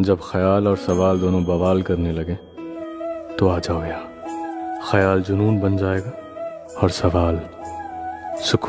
जब ख्याल और सवाल दोनों बवाल करने लगे तो आ जाओ यहाँ। ख्याल जुनून बन जाएगा और सवाल सुकून।